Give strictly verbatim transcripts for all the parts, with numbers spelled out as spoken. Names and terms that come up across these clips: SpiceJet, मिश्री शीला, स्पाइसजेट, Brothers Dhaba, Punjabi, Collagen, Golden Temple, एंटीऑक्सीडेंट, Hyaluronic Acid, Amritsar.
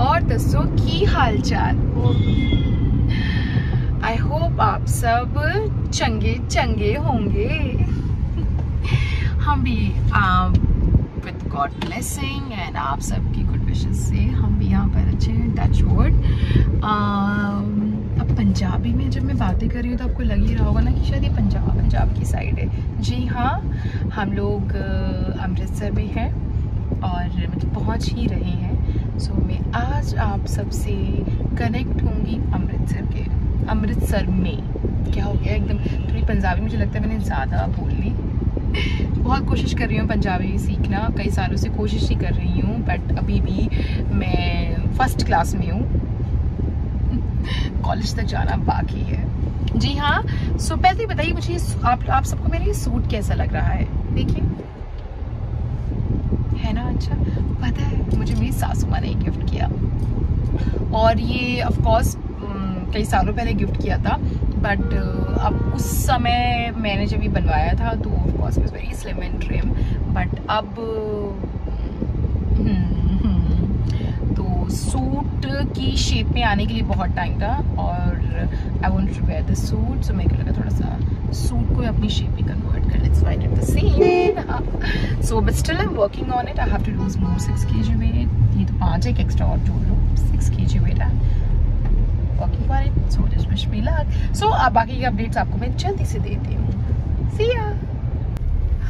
और दसो की हाल चाल। आई होप आप सब चंगे चंगे होंगे। हम भी विद गॉड ब्लेसिंग एंड आप सबकी गुड विशेस से हम भी यहाँ पर अच्छे हैं, टच वुड। अब पंजाबी में जब मैं बातें कर रही हूँ तो आपको लग ही रहा होगा ना कि शायद ये पंजाब पंजाब की साइड है। जी हाँ, हम लोग अमृतसर में हैं और मतलब पहुँच ही रहे हैं। सो मैं आज आप सबसे कनेक्ट होंगी अमृतसर के अमृतसर में। क्या हो गया एकदम थोड़ी पंजाबी, मुझे लगता है मैंने ज़्यादा बोल ली। बहुत कोशिश कर रही हूँ पंजाबी सीखना, कई सालों से कोशिश ही कर रही हूँ, बट अभी भी मैं फर्स्ट क्लास में हूँ, कॉलेज तक जाना बाकी है। जी हाँ, सो पहले बताइए मुझे आप आप सबको मेरा ये सूट कैसा लग रहा है। देखिए है ना, अच्छा। पता है मुझे मेरी सासू माँ ने गिफ्ट किया और ये ऑफ कोर्स कई सालों पहले गिफ्ट किया था, बट अब उस समय मैंने जब ये बनवाया था तो of course it very slim and trim, but अब सूट की शेप में आने के लिए बहुत टाइम था और I want to wear the suit. So मेरे को लगा थोड़ा सा सूट को अपनी शेप में कन्वर्ट कर let's find it the same. So but still I am working on it. I have to lose more six K G wait. ये तो पाँच एक एक्स्ट्रा और जोड़ लो, सिक्स के जी वेट है। Working for it, so just wish me luck. So अब बाकी के अपडेट्स आपको मैं जल्दी से देती हूँ। सी या।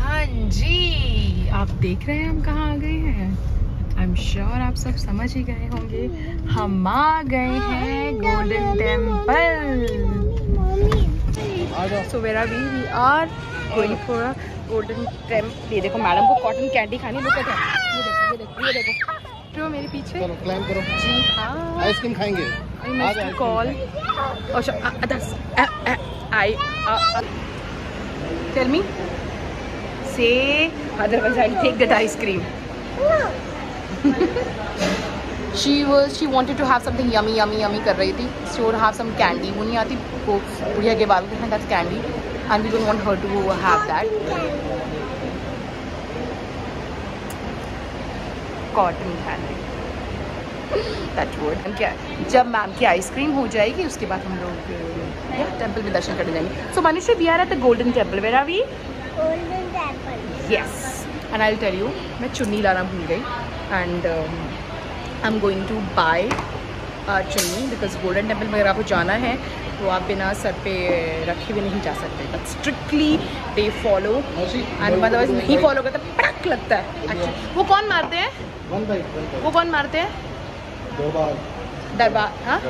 हाँ जी, आप देख रहे हैं हम कहाँ आ गए हैं। आई एम श्योर आप सब समझ ही गए होंगे। हम आ गए हैं Golden Temple. So where are we we are going for Golden Temple. ये देखो मैडम को कॉटन कैंडी खानी है। ये देखो ये देखो तो मेरे पीछे चलो क्लाइम करो। जी हाँ, आइसक्रीम खाएंगे। Call I tell me say otherwise I take that ice cream. she was she wanted to have something yummy yummy yummy कर रही थी। she would have some candy। वो नहीं आती वो बुढ़िया के बाल के, that's candy and we don't want her to have that। cotton candy that would। क्या जब मैम की आइसक्रीम हो जाएगी उसके बाद हम लोग टेम्पल में दर्शन करने जाएंगे। so Manisha we are at the golden temple। where are we? golden temple yes। and I'll tell you मैं चुन्नी लाना भूल गई and um, I'm going to buy uh, चुन्नी because golden temple में अगर आपको जाना है तो आप बिना सर पे रखे भी नहीं जा सकते। but strictly they follow and otherwise नहीं follow करता पटक लगता है। अच्छा वो कौन मारते हैं, वो कौन मारते हैं? दरबान। हाँ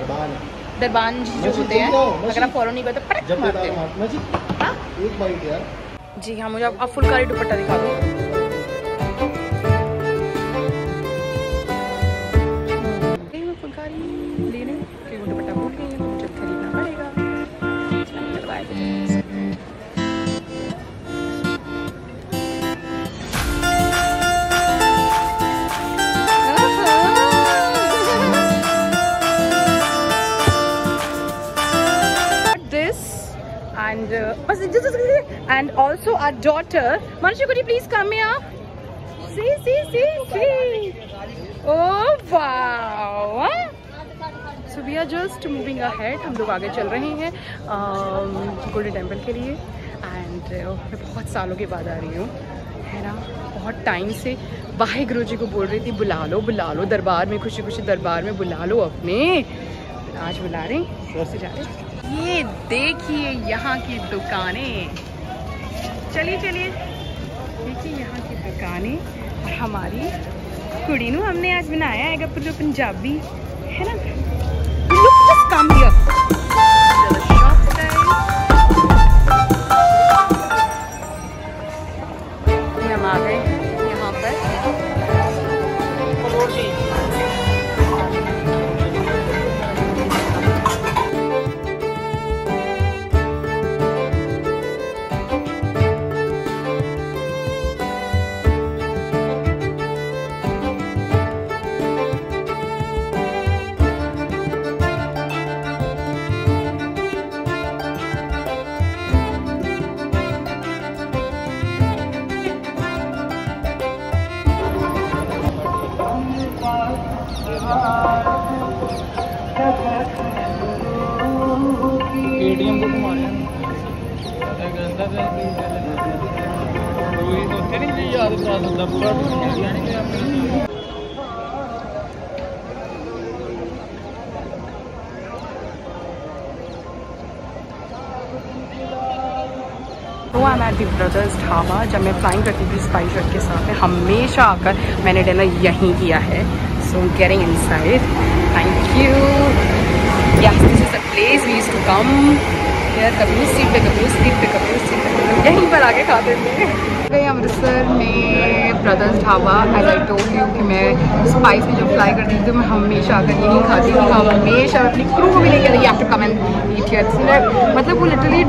दरबान जी जो होते हैं, अगर आप फॉलो नहीं करते पटक मारते हैं। जी हाँ, मुझे आप फुल कारी दुपट्टा दिखा दो। And uh, and also our daughter, Manisha, could you please come here? See, see, see, see. Oh wow! So we are just moving ahead. हम लोग आगे चल रहे हैं गोल्डन टेम्पल के लिए। And uh, मैं बहुत सालों के बाद आ रही हूँ, है ना। बहुत टाइम से वाहेगुरु जी को बोल रही थी बुला लो बुला लो दरबार में, खुशी खुशी दरबार में बुला लो अपने। आज बुला रहे हैं, से जा रहे हैं। ये देखिए यहाँ की दुकानें, चलिए चलिए देखिए यहाँ की दुकानें। और हमारी कुड़ी नू हमने आज बनाया है गप्पू जो पंजाबी है ना। Look just come here. हम आ गए यहाँ पर। ब्रदर्स ढाबा जब मैं फ्लाइंग करती थी स्पाइसजेट के साथ में हमेशा आकर मैंने डिनर यहीं किया है। So getting inside, thank you. Yes, this is the place we used to come here, कभी उस सीट पे कभी उस सीट पे कभी उस सीट पे यहीं पर आके खाते थे। गए अमृतसर में Brothers dhaba. As I told you कि मैं स्पाइस में जब फ्लाई करती थी तो मैं हमेशा आकर यहीं खाती थी। हमेशा अपनी क्रू को भी लेकर you have to come and eat here. मतलब वो लिटरली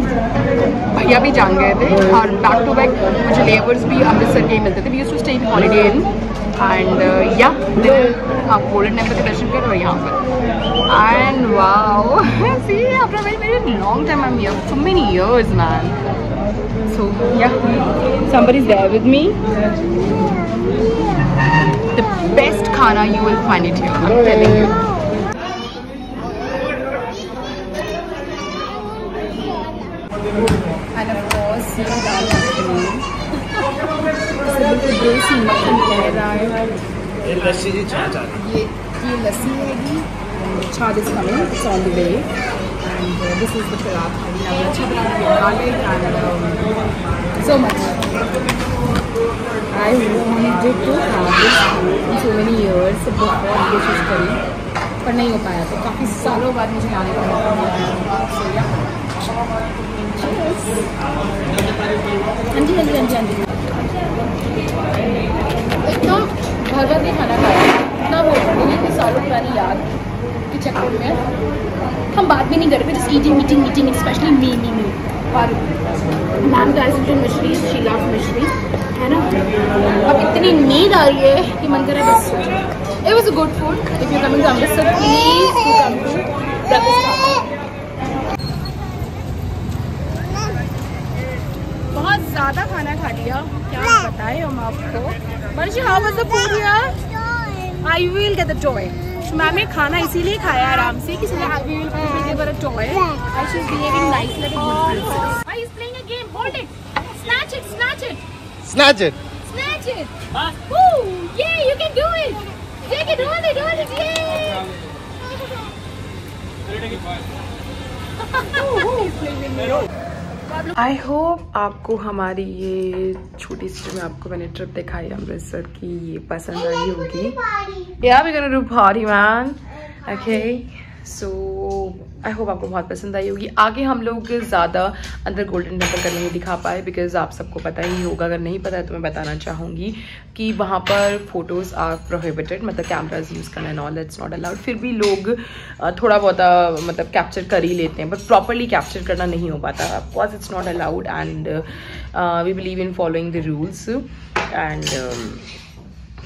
भैया भी जान गए थे और बैक टू बैक मुझे लेवर्स भी अमृतसर के ही मिलते थे। We used to stay in Holiday Inn and या दिन आप गोल्डन टेम्पल के दर्शन करो यहाँ पर। And wow, see after very very long time I am here, so many years man. So yeah somebody is there with me. The best खाना you will find it here, I am telling you. ये लस्सी जी छाछ आ रही है, ये ये लस्सी हैगी। छाछ is coming, it's on the way and this is the paratha. I have अच्छा paratha and so much I wanted to have this for so many years. बहुत कोशिश करी पर नहीं हो पाया, तो काफ़ी सालों बाद मुझे आने का मौका मिला। सो या हाँ जी हाँ जी हाँ जी हाँ जी इतना भर भर के खाना खाया, इतना हो गई कि सालों पुरानी याद के चक्कर में हम बात भी नहीं कर रहे थे। Just eating meeting meeting specially me me me और मैम का एसिस्टेंट मिश्री शीला मिश्री है ना। अब इतनी नींद आ रही है कि मन कर रहा है बस सो जाओ। It was a good food. If you coming to Amritsar please you come to Brothers dhaba. बहुत ज़्यादा खाना खा लिया, क्या बताएं हम आपको। मर्जी हाँ मतलब पूरी यार I will get the toy. Ma'am ने खाना इसीलिए खाया आराम से कि I will get the toy. I should behaving nice like a good princess. I is playing a game, hold it, snatch it, snatch it, snatch it, snatch it. Oh yeah you can do it, take it, hold it, hold it, yeah. I hope आपको हमारी ये छोटी सी में आपको मैंने trip दिखाई अमृतसर की, ये पसंद आई होगी। Yeah we gonna do party man. Okay so I hope आपको बहुत पसंद आई होगी। आगे हम लोग ज़्यादा अंदर गोल्डन टेम्पल का नहीं दिखा पाए बिकॉज आप सबको पता ही होगा, अगर नहीं पता है तो मैं बताना चाहूँगी कि वहाँ पर फोटोज़ आर प्रोहिबिटेड, मतलब कैमराज यूज़ करना and all it's not allowed. फिर भी लोग थोड़ा बहुत मतलब कैप्चर कर ही लेते हैं बट प्रॉपरली कैप्चर करना नहीं हो पाता। Of course it's not allowed and we believe in following the rules and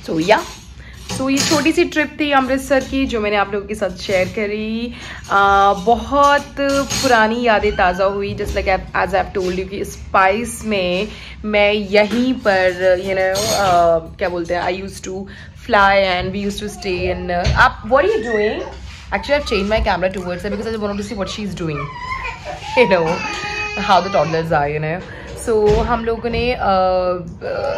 so yeah. So so, ये छोटी सी ट्रिप थी अमृतसर की जो मैंने आप लोगों के साथ शेयर करी। आ, बहुत पुरानी यादें ताज़ा हुई। Just like as I have told you कि स्पाइस में मैं यहीं पर यू नो क्या बोलते हैं, I use to fly and we use to stay in. आप what are you doing? Actually I have changed my camera towards her because I want to see what she is doing, you know how the toddlers are, you know. So हम लोगों ने uh, uh,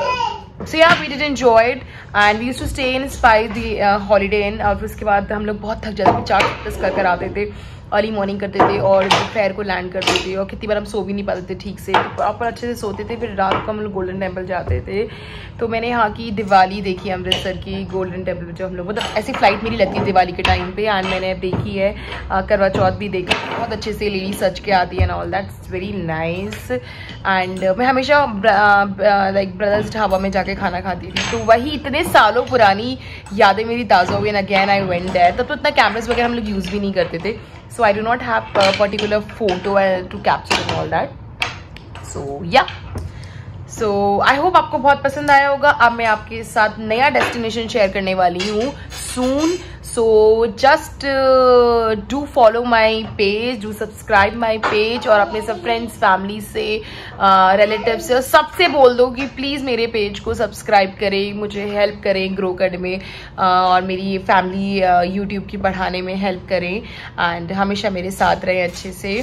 So yeah, we did enjoy it and we used to stay in Spice the uh, Holiday Inn। और फिर उसके बाद हम लोग बहुत थक जाते थे, चार प्लस कर कर आते थे, अर्ली मॉर्निंग करते थे और दोपहर को लैंड करते थे। और कितनी बार हम सो भी नहीं पाते थे ठीक से, प्रॉपर अच्छे से सोते थे। फिर रात को हम लोग गोल्डन टेम्पल जाते थे। तो मैंने यहाँ की दिवाली देखी अमृतसर की, गोल्डन टेम्पल जो हम लोग मतलब ऐसी फ्लाइट मेरी लगती है दिवाली के टाइम पे। एंड मैंने देखी है करवा चौथ भी देखी, बहुत अच्छे से लेडी सज के आती है and all that's very nice. And मैं हमेशा लाइक ब्रदर्स ढाबा में जाके खाना खाती थी, तो वही इतने सालों पुरानी यादें मेरी ताज़ा हो गई। Again I went there. तब तो इतना कैमराज वगैरह हम लोग यूज़ भी नहीं करते थे, so I do not have a particular photo to capture and all that. So yeah, so I hope आपको बहुत पसंद आया होगा। अब मैं आपके साथ नया डेस्टिनेशन शेयर करने वाली हूँ soon, so just do follow my page, do subscribe my page और अपने सब फ्रेंड्स, फैमिली से, रिलेटिव uh, से सबसे बोल दो कि प्लीज़ मेरे पेज को सब्सक्राइब करें, मुझे हेल्प करें ग्रो करने में uh, और मेरी फैमिली यूट्यूब uh, की बढ़ाने में हेल्प करें एंड हमेशा मेरे साथ रहें अच्छे से,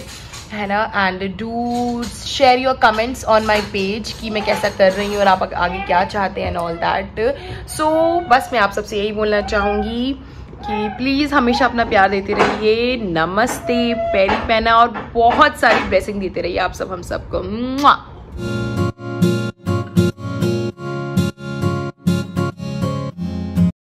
है ना। And do share your comments on my page कि मैं कैसा कर रही हूँ और आप आगे क्या चाहते हैं एंड ऑल दैट। सो बस मैं आप सबसे यही बोलना चाहूँगी कि प्लीज़ हमेशा अपना प्यार देते रहिए, नमस्ते, पैरी पैना और बहुत सारी ब्लेसिंग देते रहिए आप सब हम सबको।